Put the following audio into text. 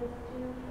relative to